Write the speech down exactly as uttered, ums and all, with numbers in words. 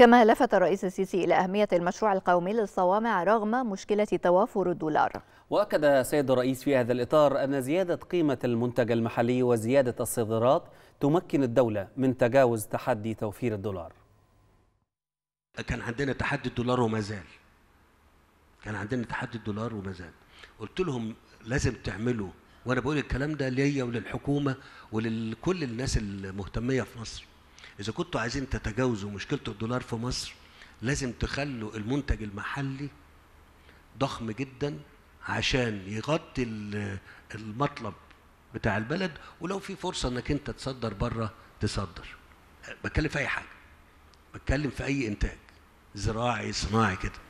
كما لفت الرئيس السيسي إلى أهمية المشروع القومي للصوامع رغم مشكلة توافر الدولار. وأكد سيد الرئيس في هذا الإطار أن زيادة قيمة المنتج المحلي وزيادة الصادرات تمكن الدولة من تجاوز تحدي توفير الدولار. كان عندنا تحدي الدولار وما زال. كان عندنا تحدي الدولار وما زال. قلت لهم لازم تعملوا، وأنا بقول الكلام ده ليا وللحكومة ولكل الناس المهتمية في مصر. إذا كنتوا عايزين تتجاوزوا مشكلة الدولار في مصر لازم تخلوا المنتج المحلي ضخم جدا عشان يغطي المطلب بتاع البلد، ولو في فرصة إنك أنت تصدر بره تصدر. بتكلم في أي حاجة، بتكلم في أي إنتاج زراعي صناعي كده.